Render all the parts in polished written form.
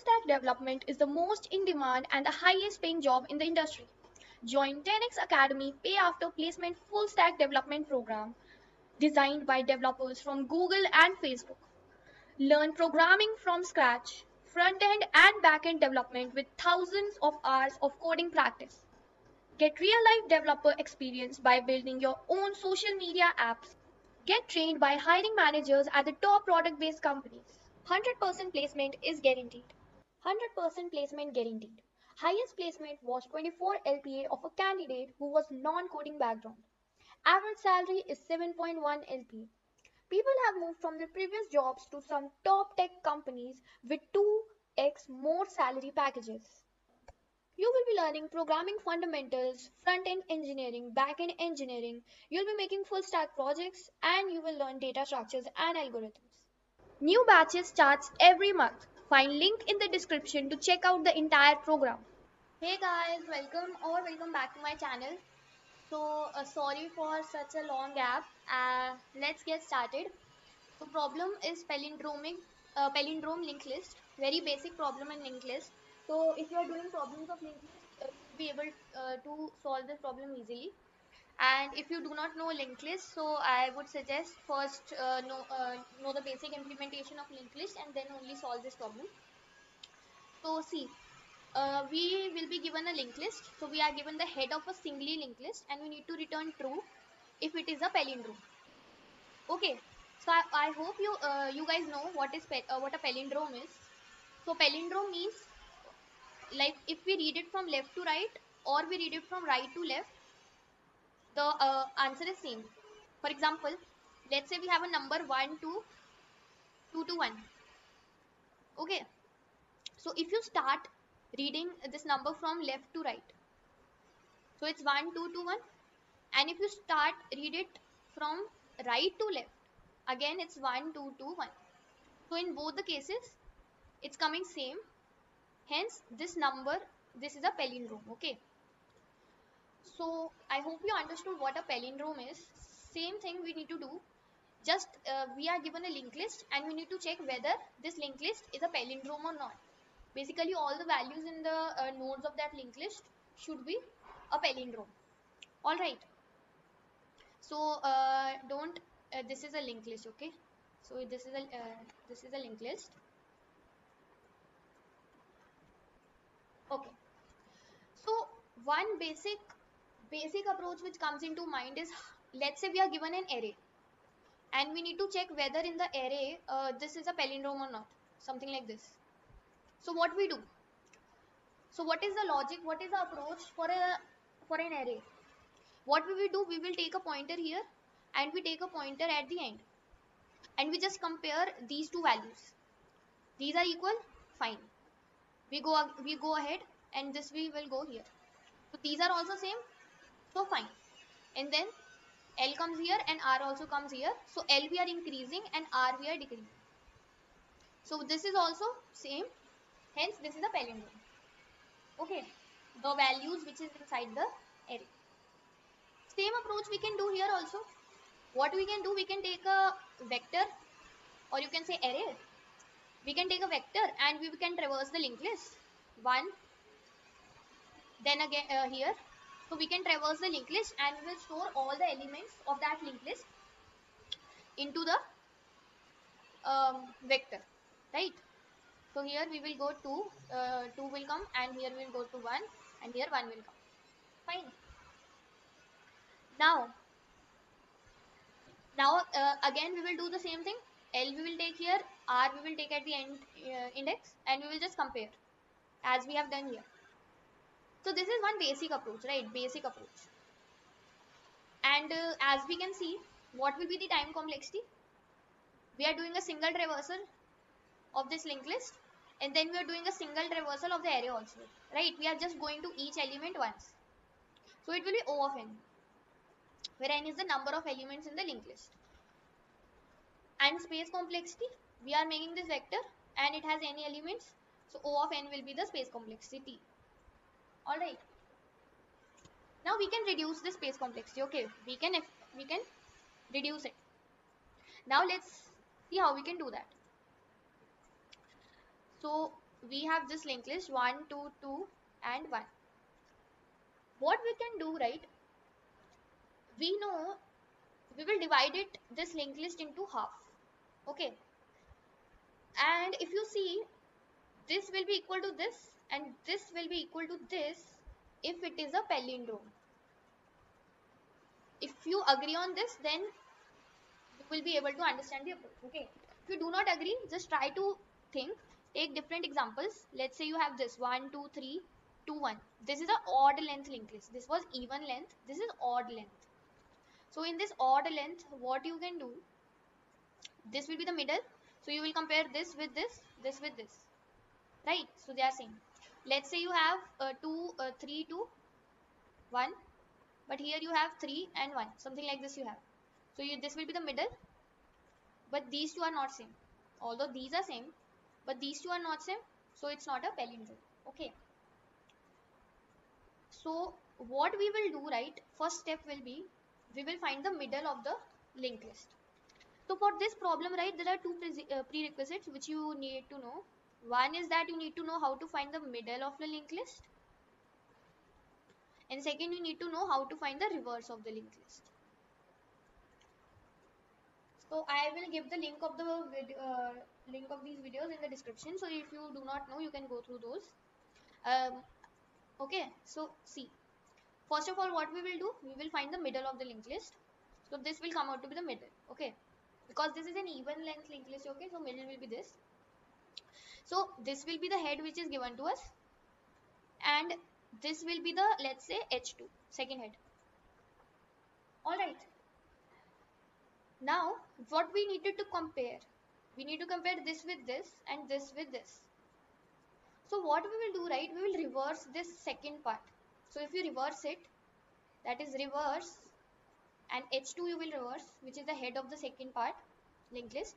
stack development is the most in demand and the highest paying job in the industry. Join 10x Academy Pay After Placement Full Stack Development Program designed by developers from Google and Facebook. Learn programming from scratch, front-end and back-end development with thousands of hours of coding practice. Get real-life developer experience by building your own social media apps. Get trained by hiring managers at the top product-based companies. 100% placement is guaranteed. 100% placement guaranteed. Highest placement was 24 LPA of a candidate who was non-coding background. Average salary is 7.1 LPA. People have moved from their previous jobs to some top tech companies with 2x more salary packages. You will be learning programming fundamentals, front-end engineering, back-end engineering. You'll be making full-stack projects and you will learn data structures and algorithms. New batches starts every month. Find link in the description to check out the entire program. Hey guys, welcome back to my channel. So sorry for such a long gap. Let's get started. The problem is palindrome linked list. Very basic problem in linked list. So if you are doing problems of linked list, you'll be able to solve this problem easily. And if you do not know linked list, so I would suggest first know the basic implementation of linked list and then only solve this problem. So see, we will be given a linked list. So we are given the head of a singly linked list and we need to return true if it is a palindrome. Okay, so I hope you guys know what a palindrome is. So palindrome means like if we read it from left to right or we read it from right to left, the answer is same. For example, let's say we have a number 1, 2, 2 to 1. Okay, so if you start reading this number from left to right, so it's 1, 2 to 1, and if you start read it from right to left, again it's 1, 2, 2, 1. So in both the cases it's coming same, hence this is a palindrome. Okay, so I hope you understood what a palindrome is. Same thing we need to do. Just we are given a linked list and we need to check whether this linked list is a palindrome or not. Basically all the values in the nodes of that linked list should be a palindrome. Alright. So this is a linked list. Okay. So this is a linked list. Okay. So one basic approach which comes into mind is, let's say we are given an array and we need to check whether in the array this is a palindrome or not, something like this. So what we do, so what is the logic, what is the approach for an array? What we will do, we will take a pointer here and we take a pointer at the end and we just compare these two values. These are equal, fine, we go ahead and this we will go here. So these are also same, so fine. And then L comes here and R also comes here. So L we are increasing and R we are decreasing. So this is also same, hence this is a palindrome. Okay, the values which is inside the array. Same approach we can do here also. What we can do, we can take a vector, or you can say array. We can take a vector and we can traverse the linked list. 1, then again here, so we can traverse the linked list and we will store all the elements of that linked list into the vector, right? So here we will go 2 will come, and here we will go to 1, and here 1 will come. Fine. Now again we will do the same thing. L we will take here, R we will take at the end index, and we will just compare as we have done here. So this is one basic approach, right? Basic approach. And as we can see, what will be the time complexity? We are doing a single traversal of this linked list, and then we are doing a single traversal of the array also, right? We are just going to each element once. So it will be O of n, where n is the number of elements in the linked list. And space complexity, we are making this vector and it has any elements. So O of n will be the space complexity. Alright. Now we can reduce the space complexity. Okay, we can reduce it. Now let's see how we can do that. So we have this linked list 1, 2, 2 and 1. What we can do, right? We know we will divide it, this linked list, into half. Okay, and if you see, this will be equal to this and this will be equal to this if it is a palindrome. If you agree on this, then you will be able to understand the approach. Okay, if you do not agree, just try to think, take different examples. Let's say you have this 1, 2, 3, 2, 1. This is an odd length linked list. This was even length, this is odd length. So in this odd length, what you can do, this will be the middle, so you will compare this with this, this with this, right? So they are same. Let's say you have 3, 2, 1, but here you have 3 and 1, something like this you have. So this will be the middle, but these two are not same. Although these are same, but these two are not same, so it's not a palindrome. Okay. So what we will do, right? First step will be, we will find the middle of the linked list. So for this problem, right, there are two prerequisites which you need to know. One is that you need to know how to find the middle of the linked list. And second, you need to know how to find the reverse of the linked list. So I will give the link of the link of these videos in the description. So if you do not know, you can go through those. Okay, so see. First of all, what we will do, we will find the middle of the linked list. So this will come out to be the middle. Okay, because this is an even length linked list. Okay, so middle will be this. So this will be the head which is given to us, and this will be the, let's say, H2, second head. Alright. Now, what we needed to compare, we need to compare this with this and this with this. So what we will do, right, we will reverse this second part. So if you reverse it, that is reverse, and H2 you will reverse, which is the head of the second part, linked list.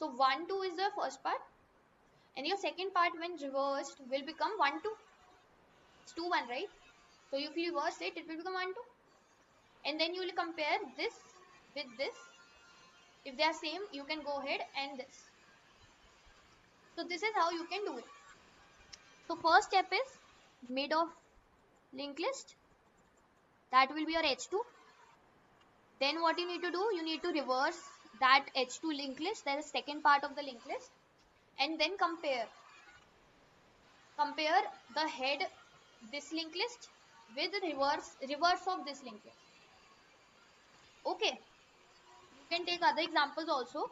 So 1, 2 is the first part, and your second part when reversed will become 1, 2. It's 2, 1, right? So if you reverse it, it will become 1, 2. And then you will compare this with this. If they are same, you can go ahead and this. So this is how you can do it. So first step is mid of linked list. That will be your H2. Then what you need to do, you need to reverse that H2 linked list. That is second part of the linked list. And then compare. Compare the head, this linked list, with reverse of this linked list. Okay, you can take other examples also.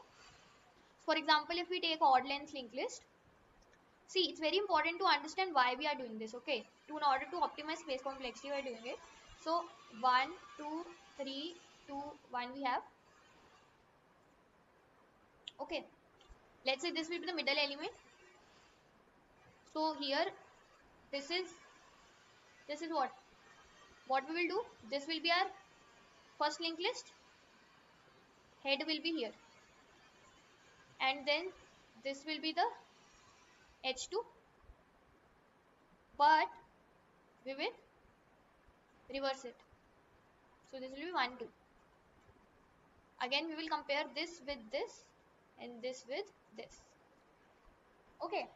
For example, if we take odd length linked list, see, it's very important to understand why we are doing this. Okay, in order to optimize space complexity, we are doing it. So 1, 2, 3, 2, 1 we have. Okay, let's say this will be the middle element. So here, this is what we will do, this will be our first linked list, head will be here, and then this will be the H2, but we will reverse it. So this will be 1, 2. Again, we will compare this with this and this with this. Okay.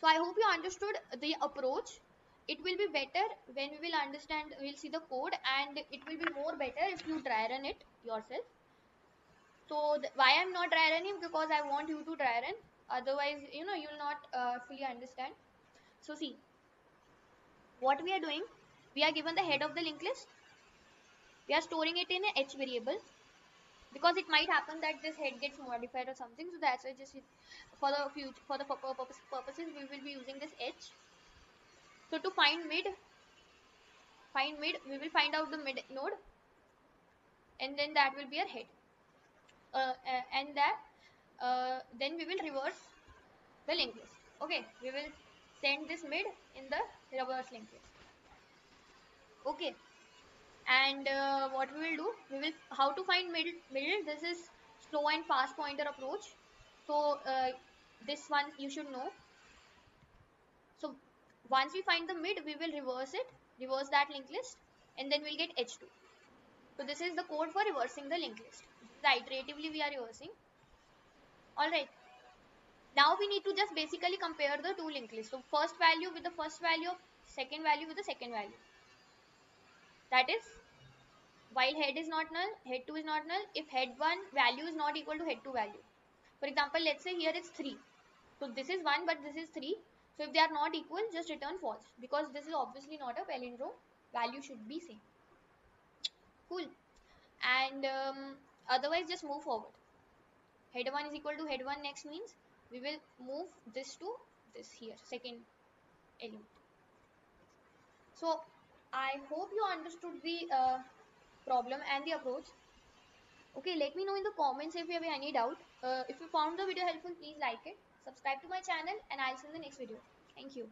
So I hope you understood the approach. It will be better when we will understand, we will see the code, and it will be more better if you dry run it yourself. So why I am not dry running, because I want you to dry run, otherwise you will not fully understand. So see, what we are doing, we are given the head of the linked list, we are storing it in a H variable, because it might happen that this head gets modified or something, so that's why just for the future, for the purposes, we will be using this H. So to find mid, we will find out the mid node, and then that will be our head, then we will reverse the linked list. Okay, we will send this mid in the reverse linked list. Okay, and what we will do, how to find middle, this is slow and fast pointer approach. So this one you should know. So once we find the mid, we will reverse that linked list, and then we'll get H2. So this is the code for reversing the linked list. Iteratively we are reversing. Alright. Now we need to just basically compare the two linked lists. So first value with the first value, second value with the second value. That is, while head is not null, head 2 is not null, if head 1 value is not equal to head 2 value. For example, let's say here it's 3. So this is 1 but this is 3. So if they are not equal, just return false, because this is obviously not a palindrome. Value should be same. Cool. And otherwise just move forward. Head 1 is equal to head 1 next means we will move this to this here, second element. So I hope you understood the problem and the approach. Okay, let me know in the comments if you have any doubt. If you found the video helpful, please like it, subscribe to my channel, and I'll see you in the next video. Thank you.